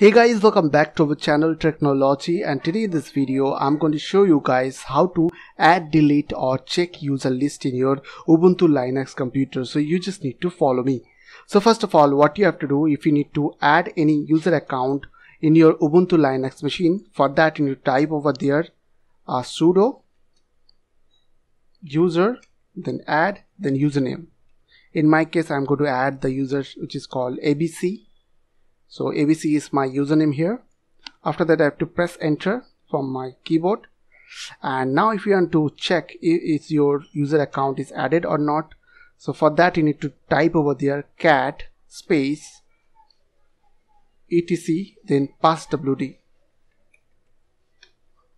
Hey guys, welcome back to our channel Technology, and today in this video I'm going to show you guys how to add, delete or check user list in your Ubuntu Linux computer. So you just need to follow me. So first of all, what you have to do, if you need to add any user account in your Ubuntu Linux machine, for that you need to type over there sudo user, then add, then username. In my case I'm going to add the user which is called ABC. So ABC is my username here. After that I have to press enter from my keyboard. And now if you want to check if your user account is added or not, so for that you need to type over there cat space etc, then passwd.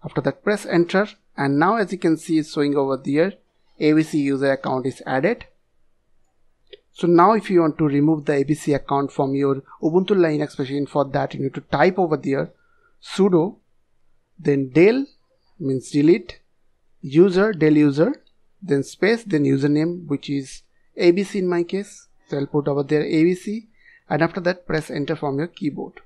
After that press enter, and now as you can see it's showing over there ABC user account is added. So now if you want to remove the ABC account from your Ubuntu Linux machine, for that you need to type over there sudo, then del means delete, user del user, then space, then username which is ABC in my case, so I'll put over there ABC, and after that press enter from your keyboard.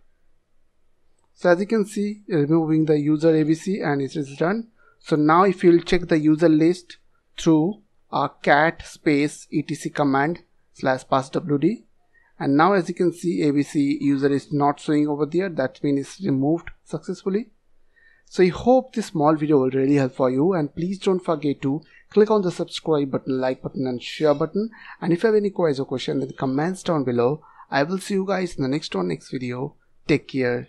So as you can see, removing the user ABC and it is done. So now if you'll check the user list through a cat space etc command slash passwd, and now as you can see ABC user is not showing over there, that means it's removed successfully. So I hope this small video will really help for you, and please don't forget to click on the subscribe button, like button and share button, and if you have any queries or questions then comments down below. I will see you guys in the next video. Take care.